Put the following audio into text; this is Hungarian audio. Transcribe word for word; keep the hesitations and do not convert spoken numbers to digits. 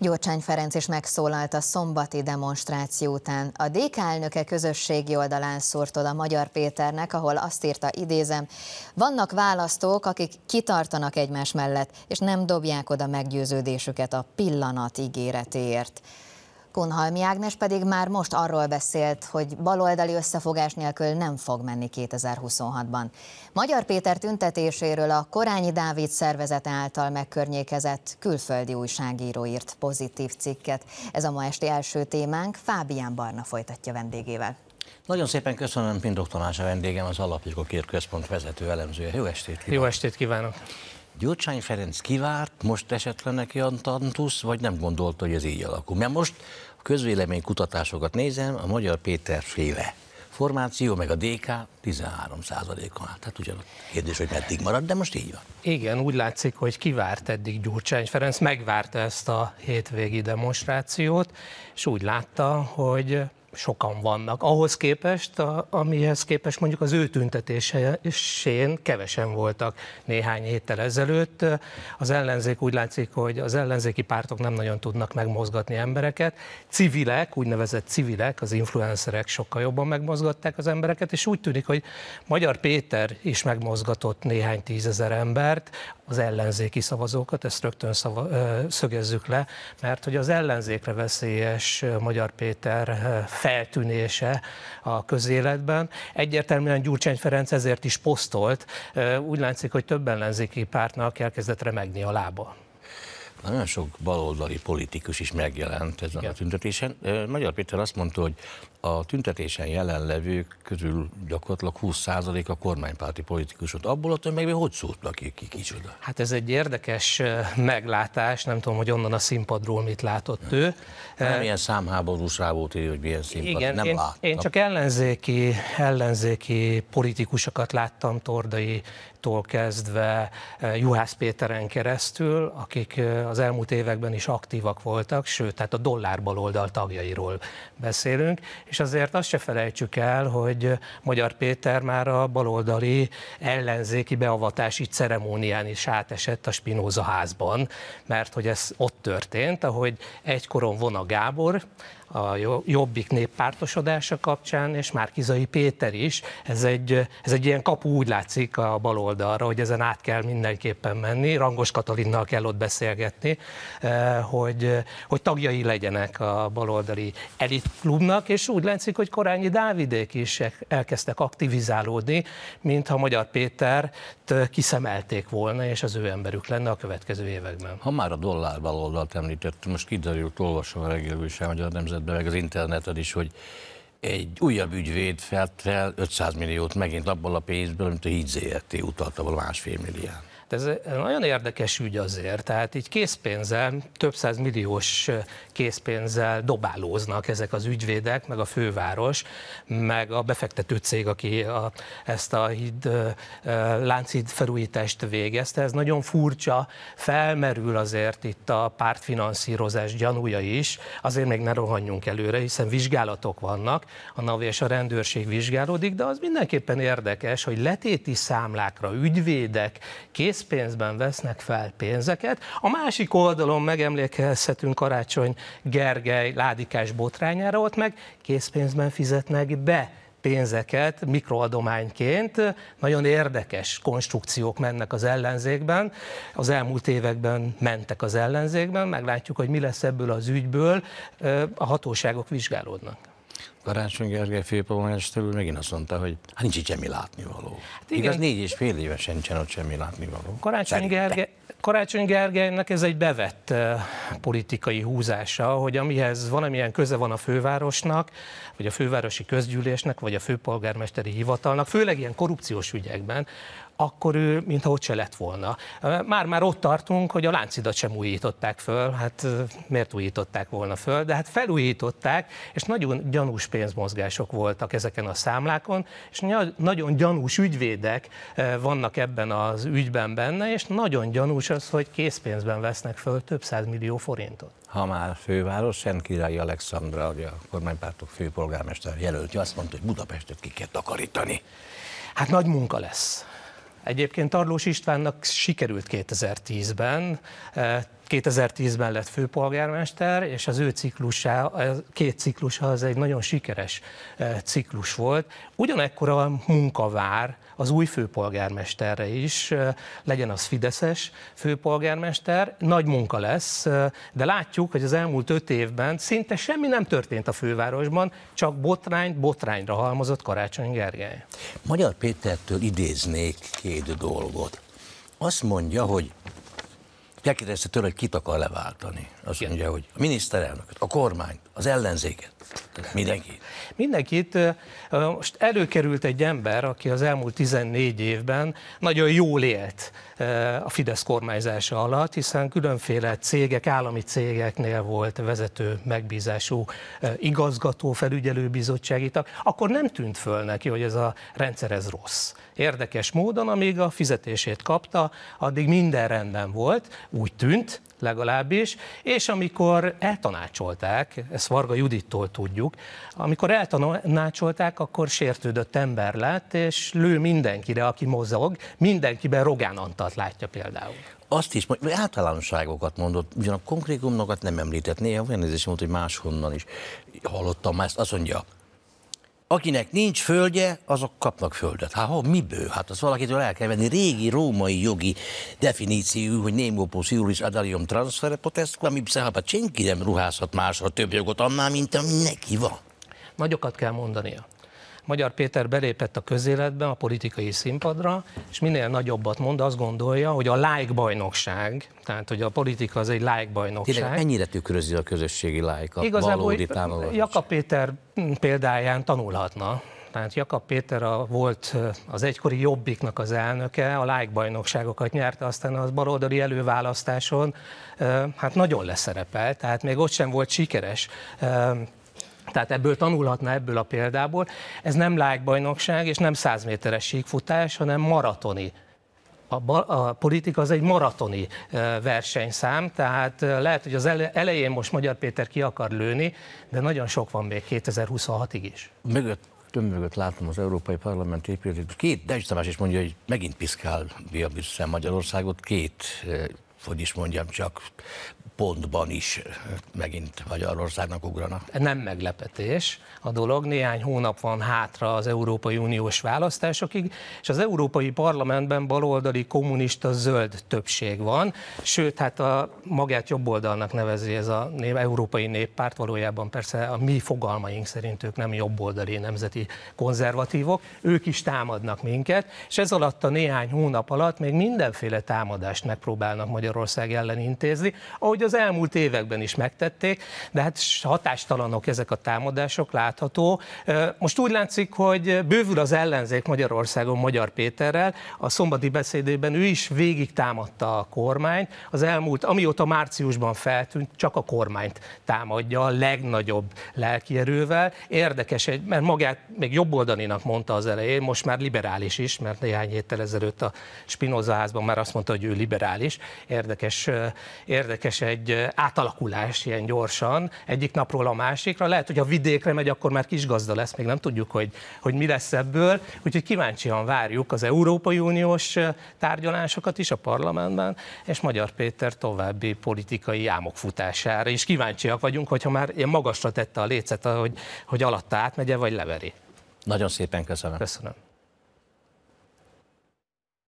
Gyurcsány Ferenc is megszólalt a szombati demonstráció után. A dé ká elnöke közösségi oldalán szórt oda Magyar Péternek, ahol azt írta, idézem, vannak választók, akik kitartanak egymás mellett, és nem dobják oda meggyőződésüket a pillanat ígéretéért. Kunhalmi Ágnes pedig már most arról beszélt, hogy baloldali összefogás nélkül nem fog menni kétezer-huszonhatban. Magyar Péter tüntetéséről a Korányi Dávid szervezete által megkörnyékezett külföldi újságíró írt pozitív cikket. Ez a ma esti első témánk, Fábián Barna folytatja vendégével. Nagyon szépen köszönöm, Pindok Tanás a vendégem, az Alapjogokért Központ vezető elemzője. Jó estét kívánok! Jó estét kívánok! Gyurcsány Ferenc kivárt, most esetleg neki a tantusz, vagy nem gondolta, hogy ez így alakul? Mert most a közvéleménykutatásokat nézem, a Magyar Péter féle formáció, meg a dé ká tizenhárom százalékon áll. Tehát ugyanaz a kérdés, hogy meddig marad, de most így van. Igen, úgy látszik, hogy kivárt eddig Gyurcsány Ferenc, megvárta ezt a hétvégi demonstrációt, és úgy látta, hogy sokan vannak. Ahhoz képest, a, amihez képest mondjuk az ő tüntetésén kevesen voltak néhány héttel ezelőtt. Az ellenzék úgy látszik, hogy az ellenzéki pártok nem nagyon tudnak megmozgatni embereket. Civilek, úgynevezett civilek, az influencerek sokkal jobban megmozgatták az embereket, és úgy tűnik, hogy Magyar Péter is megmozgatott néhány tízezer embert, az ellenzéki szavazókat, ezt rögtön szava, szögezzük le, mert hogy az ellenzékre veszélyes Magyar Péter feltűnése a közéletben. Egyértelműen Gyurcsány Ferenc ezért is posztolt, úgy látszik, hogy több ellenzéki pártnak elkezdett remegni a lába. Nagyon sok baloldali politikus is megjelent ezen a tüntetésen. Magyar Péter azt mondta, hogy a tüntetésen jelenlevők közül gyakorlatilag húsz százalék a kormánypárti politikusot. Abból a tömegben hogy szóltak ki, ki kicsoda? Hát ez egy érdekes meglátás, nem tudom, hogy onnan a színpadról mit látott nem. ő. Nem ilyen számháborús rá volt írva, hogy milyen színpad, igen, nem én, láttam. Én csak ellenzéki, ellenzéki politikusokat láttam, Tordaitól kezdve Juhász Péteren keresztül, akik az elmúlt években is aktívak voltak, sőt, tehát a dollár baloldal tagjairól beszélünk, és azért azt se felejtsük el, hogy Magyar Péter már a baloldali ellenzéki beavatási ceremónián is átesett a Spinoza házban, mert hogy ez ott történt, ahogy egykoron Vona Gábor, a Jobbik néppártosodása kapcsán, és Márki-Zay Péter is. Ez egy, ez egy ilyen kapu, úgy látszik a baloldalra, hogy ezen át kell mindenképpen menni. Rangos Katalinnal kell ott beszélgetni, hogy, hogy tagjai legyenek a baloldali elitklubnak, és úgy látszik, hogy Korányi Dávidék is elkezdtek aktivizálódni, mintha Magyar Pétert kiszemelték volna, és az ő emberük lenne a következő években. Ha már a dollár baloldalt említett, most kiderült, olvasom a reggel is a Magyar Nemzet meg az interneten is, hogy egy újabb ügyvéd felt fel ötszáz milliót megint abból a pénzből, amit a Híd Zé Er Té utalta volna másfél milliárd. Ez nagyon érdekes ügy azért, tehát így készpénzzel, több százmilliós készpénzzel dobálóznak ezek az ügyvédek, meg a főváros, meg a befektető cég, aki a, ezt a híd, Lánchíd felújítást végezte. Ez nagyon furcsa, felmerül azért itt a pártfinanszírozás gyanúja is, azért még ne rohanjunk előre, hiszen vizsgálatok vannak, a NAV és a rendőrség vizsgálódik, de az mindenképpen érdekes, hogy letéti számlákra ügyvédek kész pénzben vesznek fel pénzeket. A másik oldalon megemlékezhetünk Karácsony Gergely ládikás botrányára, ott meg készpénzben fizetnek be pénzeket mikroadományként. Nagyon érdekes konstrukciók mennek az ellenzékben, az elmúlt években mentek az ellenzékben, meglátjuk, hogy mi lesz ebből az ügyből, a hatóságok vizsgálódnak. Karácsony Gergely főpolgármester úr megint azt mondta, hogy hát nincs itt semmi látnivaló. Hát igaz, négy és fél éve sincsen ott semmi látnivaló. Karácsony, Gerge, Karácsony Gergelynek ez egy bevett politikai húzása, hogy amihez valamilyen köze van a fővárosnak, vagy a fővárosi közgyűlésnek, vagy a főpolgármesteri hivatalnak, főleg ilyen korrupciós ügyekben, akkor ő, mintha ott se lett volna. Már-már ott tartunk, hogy a Lánchidat sem újították föl, hát miért újították volna föl, de hát felújították, és nagyon gyanús pénzmozgások voltak ezeken a számlákon, és nagyon gyanús ügyvédek vannak ebben az ügyben benne, és nagyon gyanús az, hogy készpénzben vesznek föl több százmillió forintot. Ha már főváros, Szentkirályi Alexandra, ugye a kormánypártok főpolgármester jelöltje, azt mondta, hogy Budapestet ki kell takarítani. Hát nagy munka lesz. Egyébként Tarlós Istvánnak sikerült kétezer-tízben kétezer-tízben lett főpolgármester, és az ő ciklusa, két ciklusa az egy nagyon sikeres ciklus volt. Ugyanekkora munka vár az új főpolgármesterre is, legyen az fideszes főpolgármester, nagy munka lesz, de látjuk, hogy az elmúlt öt évben szinte semmi nem történt a fővárosban, csak botrányt botrányra halmozott Karácsony Gergely. Magyar Pétertől idéznék két dolgot. Azt mondja, hogy elkérdezte tőle, hogy kit akar leváltani. Azt mondja, hogy a miniszterelnököt, a kormányt, az ellenzéket, mindenkit. Mindenkit. Most előkerült egy ember, aki az elmúlt tizennégy évben nagyon jól élt a Fidesz kormányzása alatt, hiszen különféle cégek, állami cégeknél volt vezető megbízású igazgató, felügyelőbizottsági tag, akkor nem tűnt föl neki, hogy ez a rendszer ez rossz. Érdekes módon, amíg a fizetését kapta, addig minden rendben volt, úgy tűnt legalábbis, és amikor eltanácsolták, ezt Varga Judittól tudjuk, amikor eltanácsolták, akkor sértődött ember lett, és lő mindenkire, aki mozog, mindenkiben Rogán Antalt látja például. Azt is, majd általánosságokat mondott, ugyanak konkrétumokat nem említett, néha olyan érzésem volt, hogy máshonnan is hallottam már ezt, azt mondja, akinek nincs földje, azok kapnak földet. Hát ha, miből? Hát azt valakitől el kell venni. Régi római jogi definíció, hogy nemo plus iuris ad alium transfere potesco, ami pszichapa senki nem ruházhat másra több jogot annál, mint ami neki van. Nagyokat kell mondania. Magyar Péter belépett a közéletbe, a politikai színpadra, és minél nagyobbat mond, azt gondolja, hogy a lájkbajnokság, tehát hogy a politika az egy lájkbajnokság. Tényleg mennyire tükrözi a közösségi lájkat? Igazából Jakab Péter példáján tanulhatna. Tehát Jakab Péter a, volt az egykori Jobbiknak az elnöke, a lájkbajnokságokat nyerte, aztán az baloldali előválasztáson hát nagyon leszerepel, tehát még ott sem volt sikeres. Tehát ebből tanulhatna, ebből a példából. Ez nem lájkbajnokság és nem száz méteres síkfutás, hanem maratoni. A, ba, a politika az egy maratoni versenyszám, tehát lehet, hogy az elején most Magyar Péter ki akar lőni, de nagyon sok van még kétezer-huszonhatig is. Mögött, tömögött látom az Európai Parlament épületét. Két, de Tamás is mondja, hogy megint piszkál vissza Magyarországot, két, hogy is mondjam, csak pontban is megint Magyarországnak ugrana. Nem meglepetés a dolog, néhány hónap van hátra az Európai Uniós választásokig, és az Európai Parlamentben baloldali kommunista zöld többség van, sőt, hát a magát jobboldalnak nevezi ez a név, Európai Néppárt, valójában persze a mi fogalmaink szerint ők nem jobboldali nemzeti konzervatívok, ők is támadnak minket, és ez alatt a néhány hónap alatt még mindenféle támadást megpróbálnak Magyarország ellen intézni, ahogy az elmúlt években is megtették, de hát hatástalanok ezek a támadások, látható. Most úgy látszik, hogy bővül az ellenzék Magyarországon Magyar Péterrel, a szombati beszédében ő is végig támadta a kormányt, az elmúlt, amióta márciusban feltűnt, csak a kormányt támadja a legnagyobb lelkierővel. Érdekes, mert magát még jobboldalinak mondta az elején, most már liberális is, mert néhány héttel ezelőtt a Spinoza házban már azt mondta, hogy ő liberális. Érdekes, érdekes egy átalakulás ilyen gyorsan, egyik napról a másikra. Lehet, hogy a vidékre megy, akkor már kisgazda lesz, még nem tudjuk, hogy, hogy mi lesz ebből. Úgyhogy kíváncsian várjuk az Európai Uniós tárgyalásokat is a parlamentben, és Magyar Péter további politikai álmokfutására is kíváncsiak vagyunk, hogyha már ilyen magasra tette a lécet, hogy, hogy alatta átmegye, vagy leveri. Nagyon szépen köszönöm. Köszönöm.